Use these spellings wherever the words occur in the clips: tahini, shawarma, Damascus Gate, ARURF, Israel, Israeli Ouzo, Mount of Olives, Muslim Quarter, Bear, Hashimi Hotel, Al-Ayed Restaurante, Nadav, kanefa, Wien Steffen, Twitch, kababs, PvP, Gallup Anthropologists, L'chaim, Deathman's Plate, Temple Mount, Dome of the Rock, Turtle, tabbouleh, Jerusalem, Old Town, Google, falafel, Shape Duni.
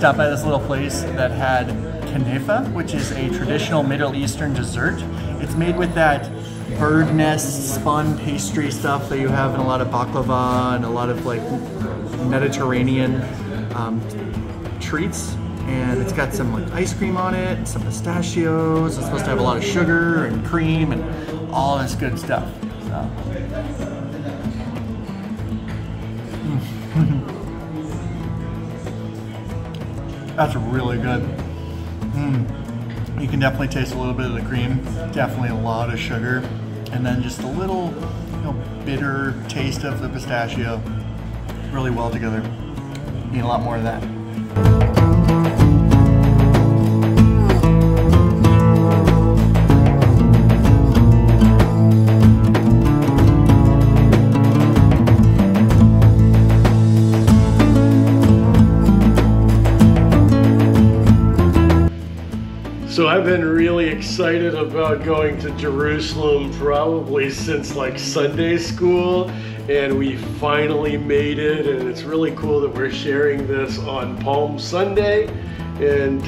stopped by this little place that had kanefa, which is a traditional Middle Eastern dessert. It's made with that bird nest spun pastry stuff that you have in a lot of baklava and a lot of like Mediterranean treats. And it's got some like ice cream on it, some pistachios. It's supposed to have a lot of sugar and cream and all this good stuff. So. That's really good. You can definitely taste a little bit of the cream, definitely a lot of sugar, and then just a little, you know, bitter taste of the pistachio. Really well together. Need a lot more of that. So I've been really excited about going to Jerusalem probably since like Sunday school, and we finally made it, and it's really cool that we're sharing this on Palm Sunday. And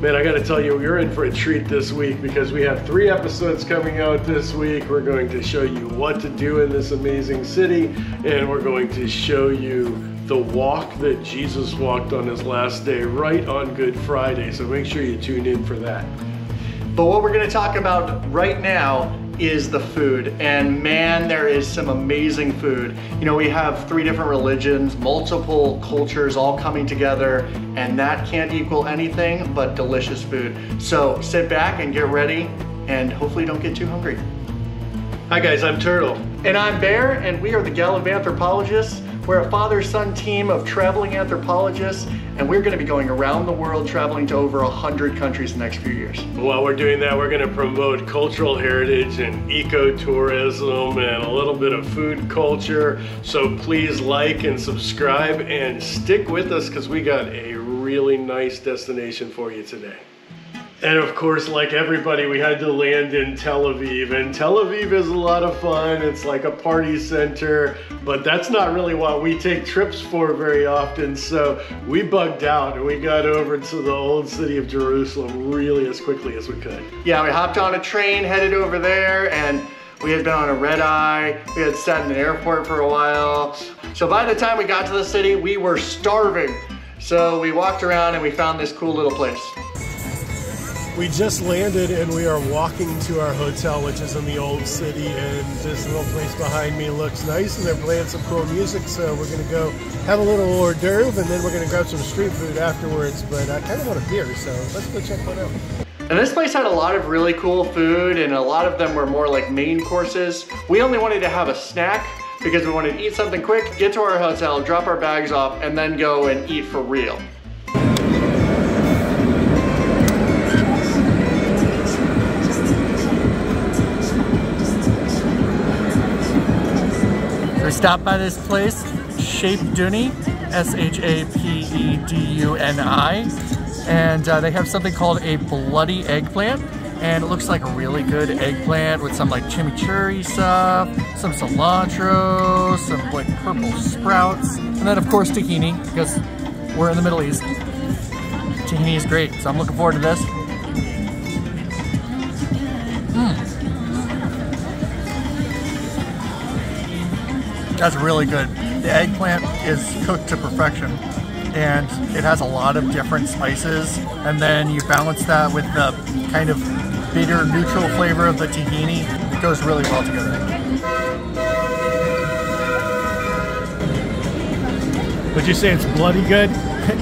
man, I gotta tell you, you're in for a treat this week because we have 3 episodes coming out this week. We're going to show you what to do in this amazing city, and we're going to show you the walk that Jesus walked on his last day, right on Good Friday. So make sure you tune in for that. But what we're gonna talk about right now is the food. And man, there is some amazing food. You know, we have 3 different religions, multiple cultures all coming together, and that can't equal anything but delicious food. So sit back and get ready, and hopefully don't get too hungry. Hi guys, I'm Turtle. And I'm Bear, and we are the Gallup Anthropologists. We're a father-son team of traveling anthropologists, and we're going to be going around the world traveling to over 100 countries in the next few years. While we're doing that, we're going to promote cultural heritage and ecotourism and a little bit of food culture. So please like and subscribe and stick with us because we got a really nice destination for you today. And of course, like everybody, we had to land in Tel Aviv. And Tel Aviv is a lot of fun. It's like a party center, but that's not really what we take trips for very often. So we bugged out and we got over to the old city of Jerusalem really as quickly as we could. Yeah, we hopped on a train, headed over there, and we had been on a red eye. We had sat in an airport for a while. So by the time we got to the city, we were starving. So we walked around and we found this cool little place. We just landed and we are walking to our hotel, which is in the old city, and this little place behind me looks nice and they're playing some cool music, so we're gonna go have a little hors d'oeuvre and then we're gonna grab some street food afterwards, but I kinda want a beer, so let's go check one out. And this place had a lot of really cool food, and a lot of them were more like main courses. We only wanted to have a snack because we wanted to eat something quick, get to our hotel, drop our bags off, and then go and eat for real. We stopped by this place, Shape Duni, S-H-A-P-E-D-U-N-I, and they have something called a bloody eggplant, and it looks like a really good eggplant with some like chimichurri stuff, some cilantro, some like purple sprouts, and then of course tahini, because we're in the Middle East. Tahini is great, so I'm looking forward to this. That's really good. The eggplant is cooked to perfection and it has a lot of different spices, and then you balance that with the kind of bitter neutral flavor of the tahini. It goes really well together. Would you say it's bloody good?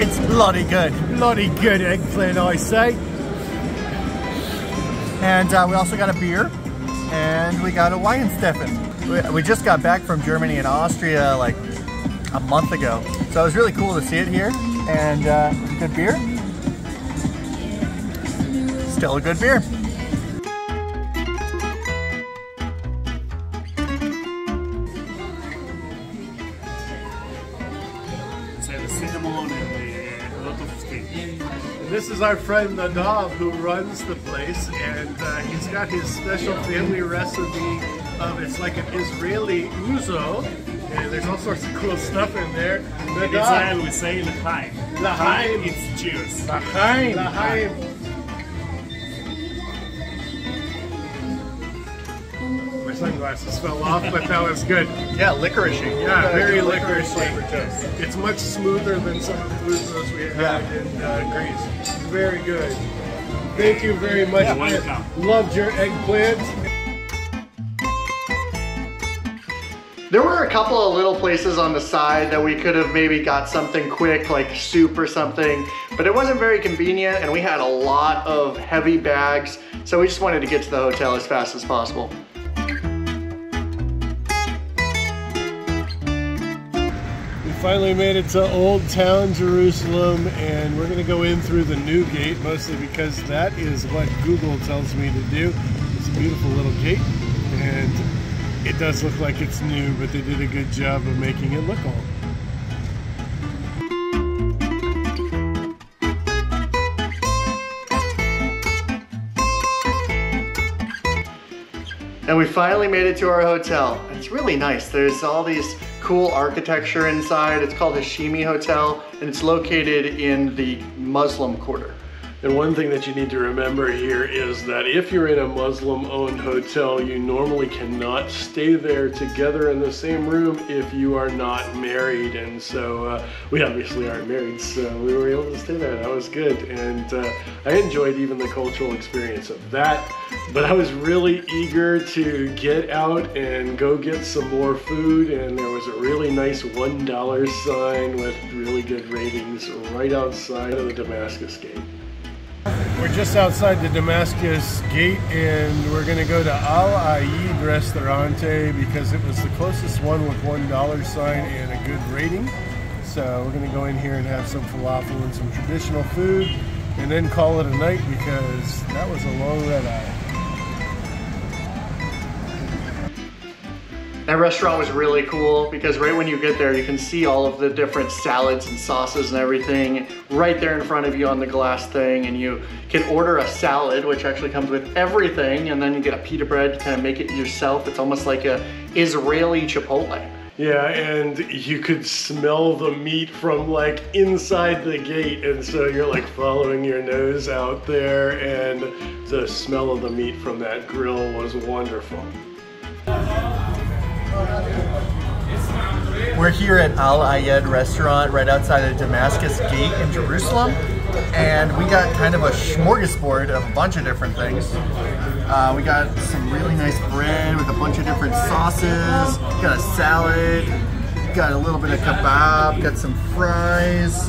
It's bloody good. Bloody good eggplant, I say. And we also got a beer and we got a Wien Steffen. We just got back from Germany and Austria like a month ago, so it was really cool to see it here, and good beer. Still a good beer. It's like the cinnamon and a lot of things. This is our friend Nadav, who runs the place, and he's got his special family recipe. It's like an Israeli ouzo And there's all sorts of cool stuff in there. In Israel we say L'chaim. L'chaim. It's cheers. L'chaim. L'chaim. My sunglasses fell off, but that was good. Yeah, licoricey. Yeah, very licoricey. It's much smoother than some of the blues we had in Greece. Very good. Thank you very much. Yeah, welcome. Loved your eggplant. There were a couple of little places on the side that we could have maybe got something quick, like soup or something, but it wasn't very convenient and we had a lot of heavy bags, so we just wanted to get to the hotel as fast as possible. We finally made it to Old Town Jerusalem and we're gonna go in through the new gate, mostly because that is what Google tells me to do. It's a beautiful little gate and it does look like it's new, but they did a good job of making it look old. And we finally made it to our hotel. It's really nice. There's all these cool architecture inside. It's called Hashimi Hotel, and it's located in the Muslim Quarter. And one thing that you need to remember here is that if you're in a Muslim-owned hotel, you normally cannot stay there together in the same room if you are not married. And so we obviously aren't married, so we were able to stay there. That was good. And I enjoyed even the cultural experience of that. But I was really eager to get out and go get some more food. And there was a really nice $1 sign with really good ratings right outside of the Damascus Gate. We're just outside the Damascus Gate and we're going to go to Al-Ayed Restaurante because it was the closest one with $1 sign and a good rating. So we're going to go in here and have some falafel and some traditional food and then call it a night because that was a long red eye. That restaurant was really cool because right when you get there you can see all of the different salads and sauces and everything right there in front of you on the glass thing, and you can order a salad which actually comes with everything, and then you get a pita bread to kind of make it yourself. It's almost like a Israeli Chipotle. Yeah, and you could smell the meat from like inside the gate, and so you're like following your nose out there, and the smell of the meat from that grill was wonderful. We're here at Al-Ayed restaurant right outside the Damascus Gate in Jerusalem, and we got kind of a smorgasbord of a bunch of different things. We got some really nice bread with a bunch of different sauces, got a salad, got a little bit of kebab, got some fries,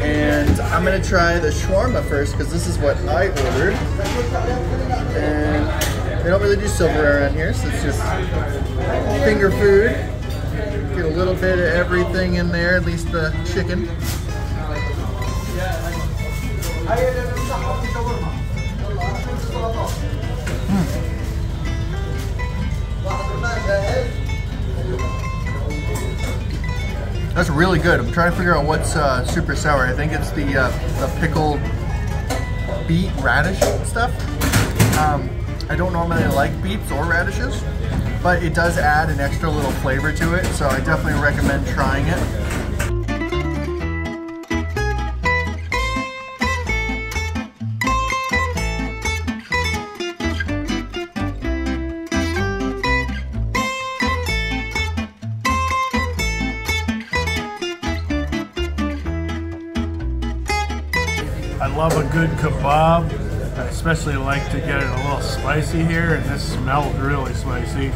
and I'm going to try the shawarma first because this is what I ordered. And they don't really do silverware around here, so it's just finger food. Get a little bit of everything in there, at least the chicken. That's really good. I'm trying to figure out what's super sour. I think it's the pickled beet radish stuff. I don't normally like beets or radishes, but it does add an extra little flavor to it, so I definitely recommend trying it. I love a good kebab. I especially like to get it a little spicy here, and this smelled really spicy.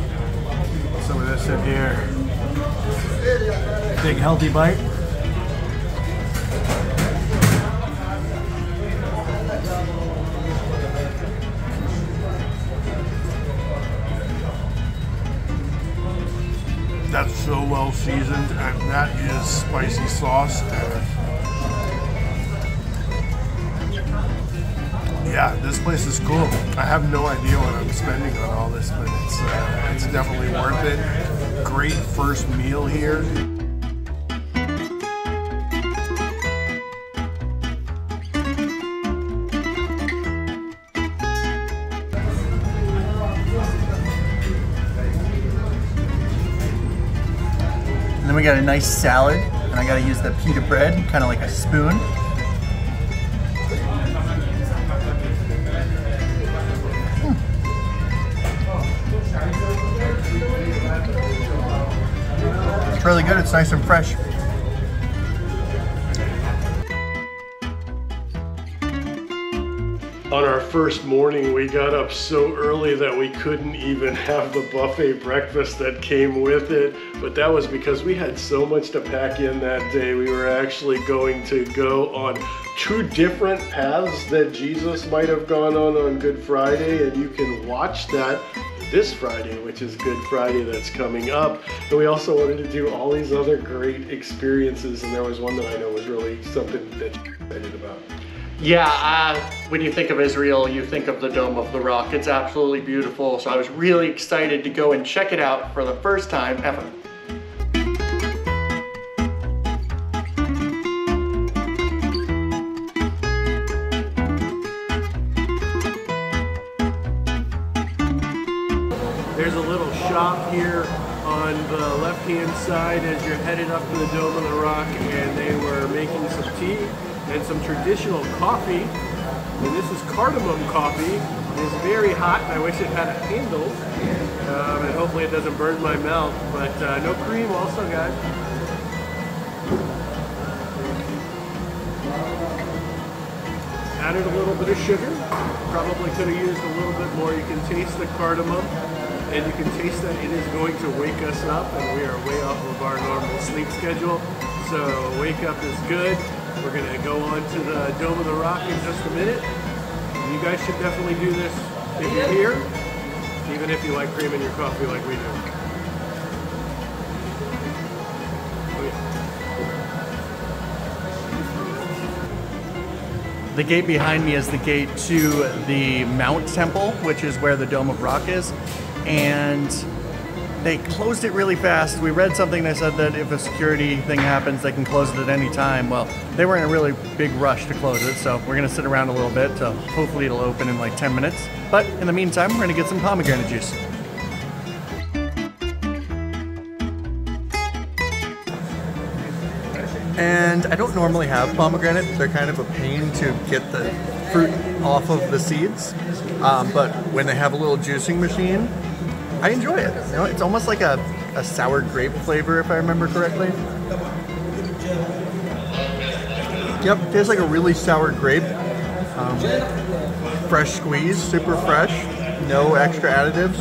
Some of this in here. Big healthy bite. That's so well seasoned, and that is spicy sauce. Yeah, this place is cool. I have no idea what I'm spending on all this, but it's definitely worth it. Great first meal here. we got a nice salad, and I gotta use the pita bread, kind of like a spoon. It's really good, it's nice and fresh. On our first morning, we got up so early that we couldn't even have the buffet breakfast that came with it, but that was because we had so much to pack in that day. We were actually going to go on two different paths that Jesus might have gone on Good Friday, and you can watch that this Friday, which is Good Friday that's coming up. And we also wanted to do all these other great experiences, and there was one that I know was really something that you're excited about. Yeah, when you think of Israel, you think of the Dome of the Rock. It's absolutely beautiful, so I was really excited to go and check it out for the first time ever. There's a little shop here on the left-hand side as you're headed up to the Dome of the Rock, and they were making some tea and some traditional coffee, and this is cardamom coffee. It's very hot, and I wish it had a handle, and hopefully it doesn't burn my mouth, but no cream also, guys. Added a little bit of sugar, probably could have used a little bit more. You can taste the cardamom, and you can taste that it is going to wake us up, and we are way off of our normal sleep schedule, so wake up is good. We're gonna go on to the Dome of the Rock in just a minute. You guys should definitely do this if you're here, even if you like cream in your coffee like we do. Oh, yeah. The gate behind me is the gate to the Mount Temple, which is where the Dome of Rock is, and they closed it really fast. We read something that said that if a security thing happens, they can close it at any time. Well, they were in a really big rush to close it, so we're gonna sit around a little bit, so hopefully it'll open in like 10 minutes. But in the meantime, we're gonna get some pomegranate juice. And I don't normally have pomegranate. They're kind of a pain to get the fruit off of the seeds. But when they have a little juicing machine, I enjoy it. You know, it's almost like a sour grape flavor, if I remember correctly. Yep, it tastes like a really sour grape. Fresh squeeze, super fresh, no extra additives.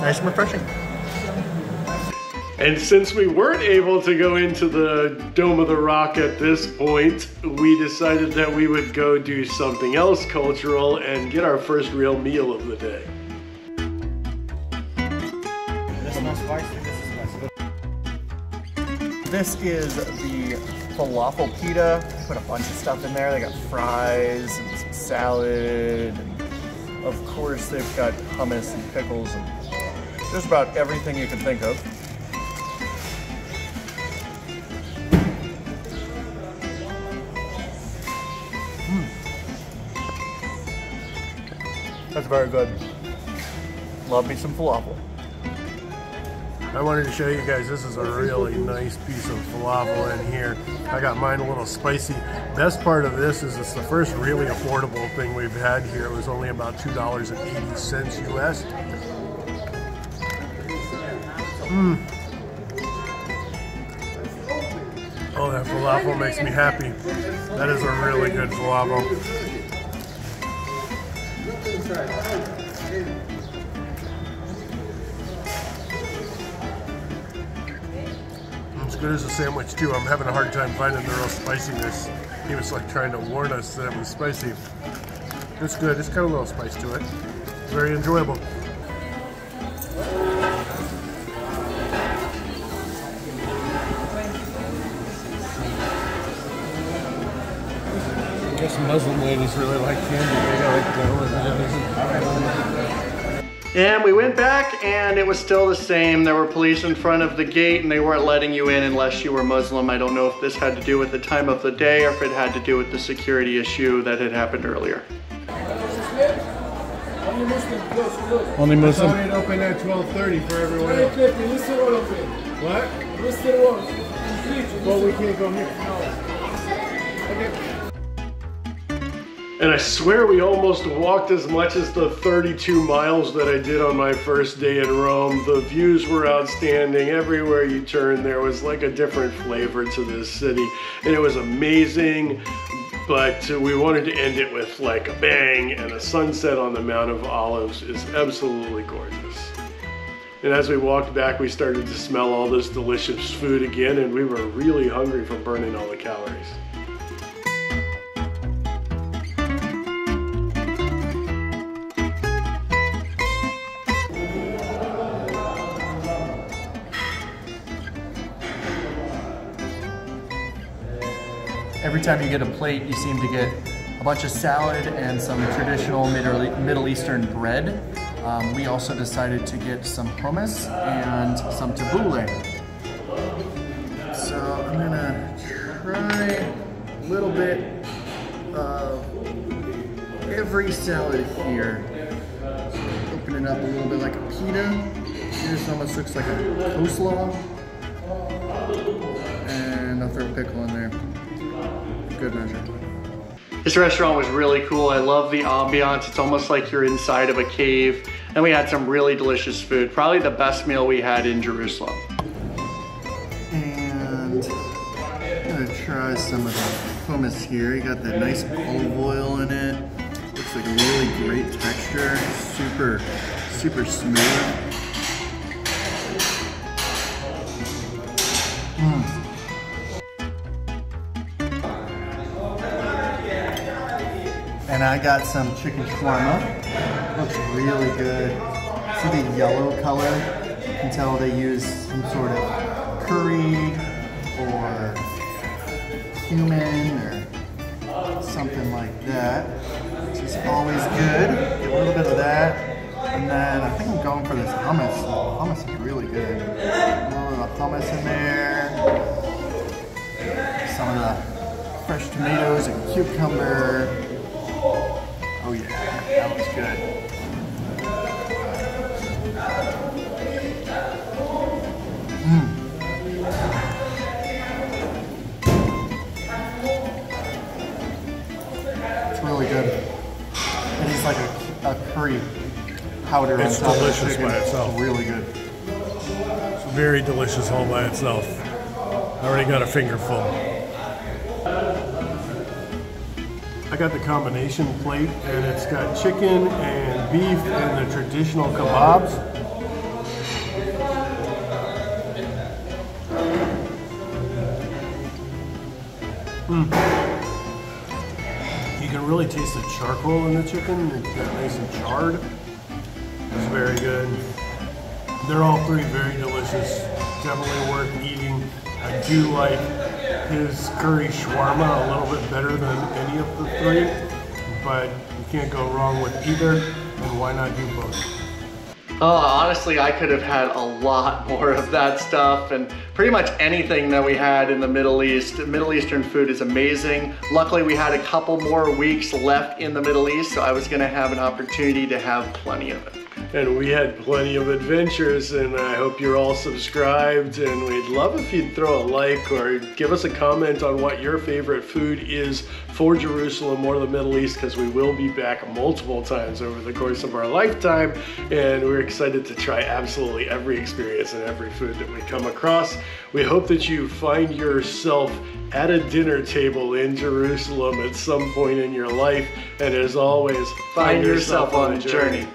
Nice and refreshing. And since we weren't able to go into the Dome of the Rock at this point, we decided that we would go do something else cultural and get our first real meal of the day. This is the falafel pita. Put a bunch of stuff in there. They got fries and some salad. And of course, they've got hummus and pickles and just about everything you can think of. That's very good. Love me some falafel. I wanted to show you guys, this is a really nice piece of falafel in here. I got mine a little spicy. Best part of this is it's the first really affordable thing we've had here. It was only about $2.80 US. Oh, that falafel makes me happy. That is a really good falafel. Good as a sandwich too. I'm having a hard time finding the real spiciness. He was like trying to warn us that it was spicy. It's good. It's got a little spice to it. Very enjoyable. I guess Muslim ladies really like candy. And we went back and it was still the same. There were police in front of the gate and they weren't letting you in unless you were Muslim. I don't know if this had to do with the time of the day or if it had to do with the security issue that had happened earlier. Only Muslim. Only Muslim. That's why it opened at 12:30 for everyone else. What? We're still working. Well, we can't go here. Okay. And I swear we almost walked as much as the 32 miles that I did on my first day in Rome. The views were outstanding. Everywhere you turned, there was like a different flavor to this city. And it was amazing. But we wanted to end it with like a bang, and a sunset on the Mount of Olives is absolutely gorgeous. And as we walked back, we started to smell all this delicious food again, and we were really hungry from burning all the calories. Every time you get a plate, you seem to get a bunch of salad and some traditional Middle Eastern bread. We also decided to get some hummus and some tabbouleh. So I'm gonna try a little bit of every salad here. Open it up a little bit like a pita. This almost looks like a coleslaw. And I'll throw a pickle in there. Good measure. This restaurant was really cool. I love the ambiance. It's almost like you're inside of a cave. And we had some really delicious food. Probably the best meal we had in Jerusalem. And I'm gonna try some of the hummus here. You got that nice olive oil in it. Looks like a really great texture. Super, super smooth. And I got some chicken shawarma. Looks really good. See the yellow color? You can tell they use some sort of curry or cumin or something like that. Which is always good. Get a little bit of that. And then I think I'm going for this hummus. Hummus is really good. A little bit of hummus in there. Some of the fresh tomatoes and cucumber. Oh yeah, that was good. It's really good. It is like a curry powder. It's on top delicious of the by itself. It's really good. It's very delicious all by itself. I already got a finger full. I got the combination plate, and it's got chicken and beef and the traditional kebabs. You can really taste the charcoal in the chicken. It's nice and charred. It's very good. They're all three very delicious. Definitely worth eating. I do like his curry shawarma a little bit better than any of the three, but you can't go wrong with either, and why not do both? Oh, honestly, I could have had a lot more of that stuff, and pretty much anything that we had in the Middle East. Middle Eastern food is amazing. Luckily, we had a couple more weeks left in the Middle East, so I was gonna have an opportunity to have plenty of it. And we had plenty of adventures, and I hope you're all subscribed, and we'd love if you'd throw a like or give us a comment on what your favorite food is for Jerusalem or the Middle East, because we will be back multiple times over the course of our lifetime, and we're excited to try absolutely every experience and every food that we come across. We hope that you find yourself at a dinner table in Jerusalem at some point in your life, and as always, find yourself on a journey.